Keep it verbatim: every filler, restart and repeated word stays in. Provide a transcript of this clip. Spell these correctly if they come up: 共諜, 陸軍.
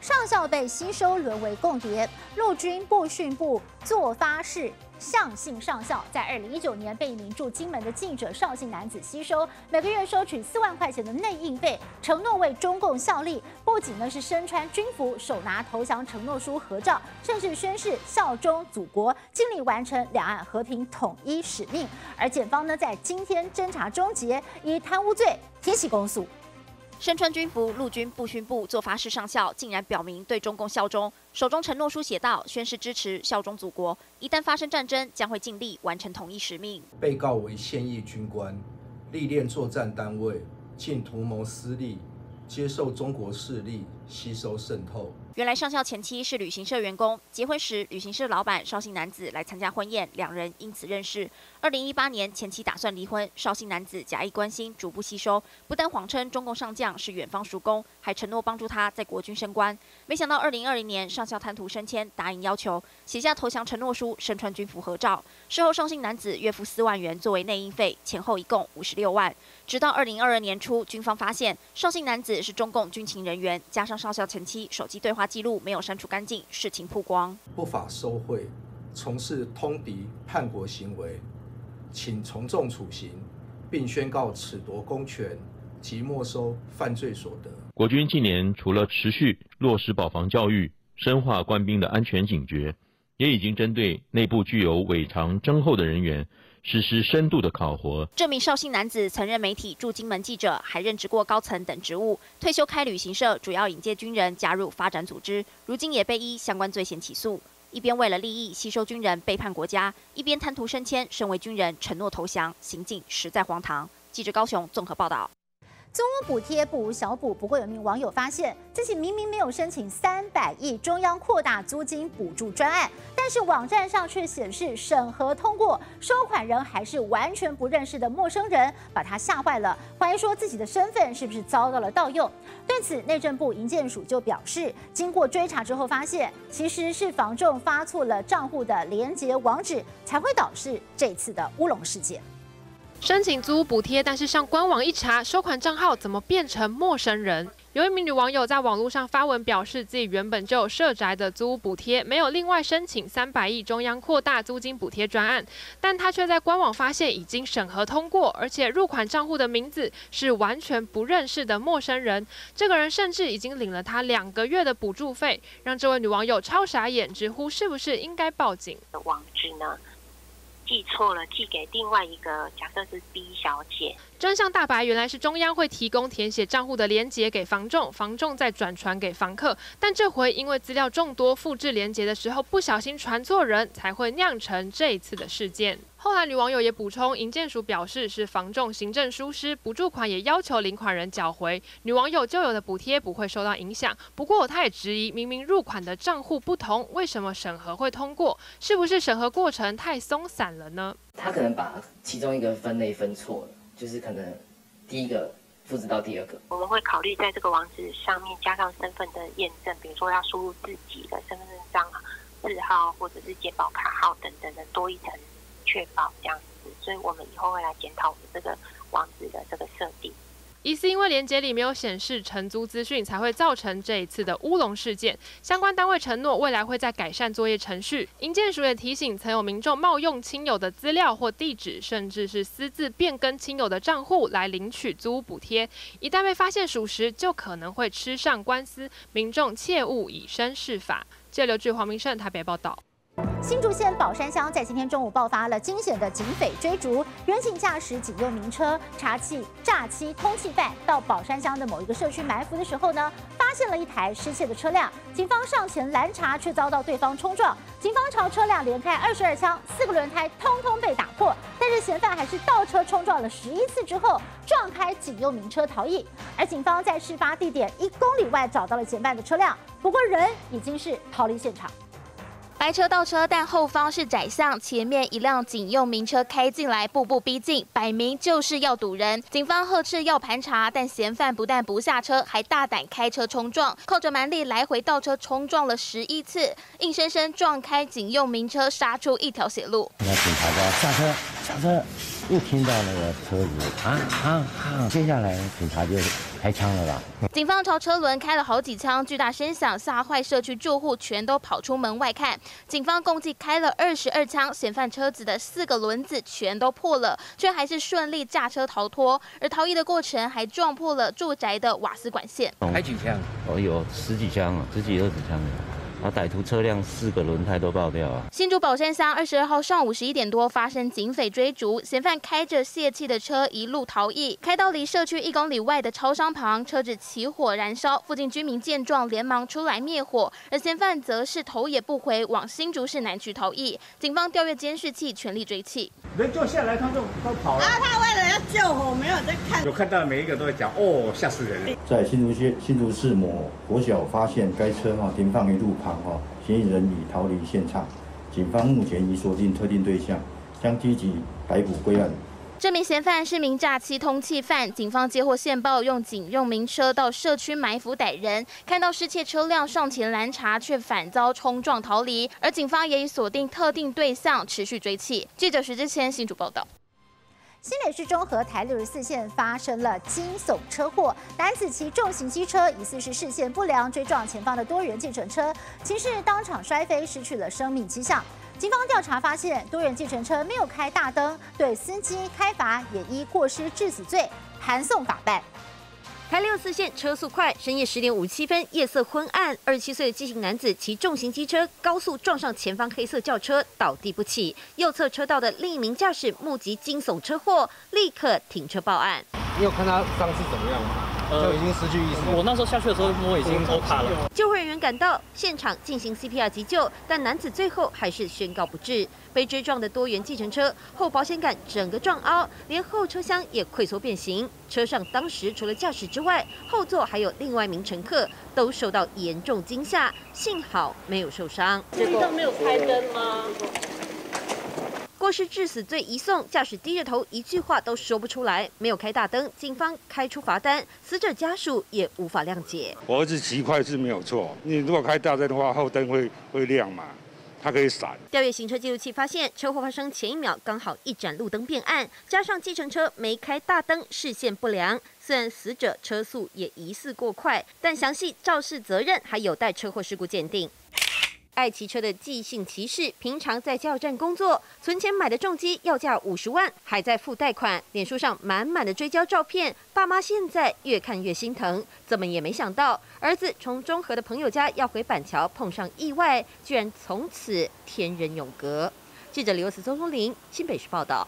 上校被吸收沦为共谍。陆军步训部作发室向信上校在二零一九年被一名驻金门的记者邵姓男子吸收，每个月收取四万块钱的内应费，承诺为中共效力。不仅呢是身穿军服，手拿投降承诺书合照，甚至宣誓效忠祖国，尽力完成两岸和平统一使命。而检方呢在今天侦查终结，以贪污罪提起公诉。 身穿军服，陆军步训部作发室上校竟然表明对中共效忠，手中承诺书写道：“宣誓支持效忠祖国，一旦发生战争，将会尽力完成统一使命。”被告为现役军官，历练作战单位，竟图谋私利，接受中国势力吸收渗透。原来上校前妻是旅行社员工，结婚时旅行社老板邵姓男子来参加婚宴，两人因此认识。 二零一八年，前妻打算离婚，邵姓男子假意关心，逐步吸收，不但谎称中共上将是远方叔公，还承诺帮助他在国军升官。没想到二零二零年，上校贪图升迁，答应要求，写下投降承诺书，身穿军服合照。事后，邵姓男子月付四万元作为内应费，前后一共五十六万。直到二零二二年初，军方发现邵姓男子是中共军情人员，加上上校前妻手机对话记录没有删除干净，事情曝光，不法收贿，从事通敌叛国行为。 请从重处刑，并宣告褫夺公权及没收犯罪所得。国军近年除了持续落实保防教育，深化官兵的安全警觉，也已经针对内部具有违常症候的人员实施深度的考核。这名邵姓男子曾任媒体驻金门记者，还任职过高层等职务，退休开旅行社，主要引介军人加入发展组织，如今也被依相关罪嫌起诉。 一边为了利益吸收军人背叛国家，一边贪图升迁，身为军人承诺投降，行径实在荒唐。记者高雄综合报道。租屋补贴不无小补，不过有名网友发现自己明明没有申请三百亿中央扩大租金补助专案，但是网站上却显示审核通过，收款人还是完全不认识的陌生人，把他吓坏了，怀疑说自己的身份是不是遭到了盗用。 对此，内政部营建署就表示，经过追查之后发现，其实是房仲发错了账户的连结网址，才会导致这次的乌龙事件。申请租屋补贴，但是上官网一查，收款账号怎么变成陌生人？ 有一名女网友在网络上发文表示，自己原本就有社宅的租屋补贴，没有另外申请三百亿中央扩大租金补贴专案，但她却在官网发现已经审核通过，而且入款账户的名字是完全不认识的陌生人。这个人甚至已经领了她两个月的补助费，让这位女网友超傻眼，直呼是不是应该报警？网址呢？ 寄错了，寄给另外一个，假设是 B 小姐。真相大白，原来是中央会提供填写账户的连结给房仲，房仲再转传给房客。但这回因为资料众多，复制连结的时候不小心传错人，才会酿成这一次的事件。后来女网友也补充，营建署表示是房仲行政疏失，补助款也要求领款人缴回，女网友旧有的补贴不会受到影响。不过她也质疑，明明入款的账户不同，为什么审核会通过？是不是审核过程太松散了？ 他可能把其中一个分类分错了，就是可能第一个复制到第二个。我们会考虑在这个网址上面加上身份的验证，比如说要输入自己的身份证账字号或者是健保卡号等等的多一层确保这样子。所以我们以后会来检讨我们这个网址的这个设定。 疑似因为连结里没有显示承租资讯，才会造成这一次的乌龙事件。相关单位承诺未来会再改善作业程序。营建署也提醒，曾有民众冒用亲友的资料或地址，甚至是私自变更亲友的账户来领取租屋补贴，一旦被发现属实，就可能会吃上官司。民众切勿以身试法。记者刘志、黄明胜台北报道。 新竹县宝山乡在今天中午爆发了惊险的警匪追逐，远警驾驶警用民车查缉诈欺通缉犯，到宝山乡的某一个社区埋伏的时候呢，发现了一台失窃的车辆，警方上前拦查，却遭到对方冲撞，警方朝车辆连开二十二枪，四个轮胎通通被打破，但是嫌犯还是倒车冲撞了十一次之后，撞开警用民车逃逸，而警方在事发地点一公里外找到了嫌犯的车辆，不过人已经是逃离现场。 白车倒车，但后方是窄巷，前面一辆警用民车开进来，步步逼近，摆明就是要堵人。警方呵斥要盘查，但嫌犯不但不下车，还大胆开车冲撞，靠着蛮力来回倒车冲撞了十一次，硬生生撞开警用民车，杀出一条血路。那警察说下车，下车。一听到那个车子啊啊啊，接下来警察就开枪了吧？警方朝车轮开了好几枪，巨大声响吓坏社区住户，全都跑出门外看。警方共计开了二十二枪，嫌犯车子的四个轮子全都破了，却还是顺利驾车逃脱。而逃逸的过程还撞破了住宅的瓦斯管线。开几枪？哦，有十几枪啊，十几二十枪的。 啊！歹徒车辆四个轮胎都爆掉啊！新竹宝山乡二十二号上午十一点多发生警匪追逐，嫌犯开着泄气的车一路逃逸，开到离社区一公里外的超商旁，车子起火燃烧，附近居民见状连忙出来灭火，而嫌犯则是头也不回往新竹市南区逃逸。警方调阅监视器，全力追缉。人坐下来，他就他跑了。然后他为了要救火，没有在看。我看到每一个都在讲，哦，吓死人了！在新竹县新竹市某国小发现该车哈停放于路旁。 嫌疑人已逃离现场，警方目前已锁定特定对象，将积极逮捕归案。 这名嫌犯是名诈欺通缉犯，警方接获线报，用警用名车到社区埋伏逮人，看到失窃车辆上前拦查，却反遭冲撞逃离。而警方也已锁定特定对象，持续追缉。记者徐之谦新竹报道。 新北市中和台六十四线发生了惊悚车祸，男子骑重型机车疑似是视线不良追撞前方的多人计程车，骑士当场摔飞，失去了生命迹象。警方调查发现，多人计程车没有开大灯，对司机开罚也依过失致死罪函送法办。 台六四线车速快，深夜十点五十七分，夜色昏暗，二十七岁的畸形男子骑重型机车高速撞上前方黑色轿车，倒地不起。右侧车道的另一名驾驶目击惊悚车祸，立刻停车报案。你有看他上次怎么样吗？呃，已经失去意识。我那时候下去的时候，我已经都怕了。救护人员赶到现场进行 C P R 急救，但男子最后还是宣告不治。被追撞的多元计程车后保险杆整个撞凹，连后车厢也溃缩变形。 车上当时除了驾驶之外，后座还有另外一名乘客，都受到严重惊吓，幸好没有受伤。这个没有开灯吗？ 过失致死罪移送，驾驶低着头，一句话都说不出来，没有开大灯，警方开出罚单，死者家属也无法谅解。我儿子骑快是没有错，你如果开大灯的话，后灯会会亮嘛。 它可以闪。调阅行车记录器发现，车祸发生前一秒刚好一盏路灯变暗，加上计程车没开大灯，视线不良。虽然死者车速也疑似过快，但详细肇事责任还有待车祸事故鉴定。 爱骑车的纪姓骑士，平常在加油站工作，存钱买的重机要价五十万，还在付贷款。脸书上满满的追焦照片，爸妈现在越看越心疼，怎么也没想到，儿子从中和的朋友家要回板桥，碰上意外，居然从此天人永隔。记者刘慈宗、钟林，新北市报道。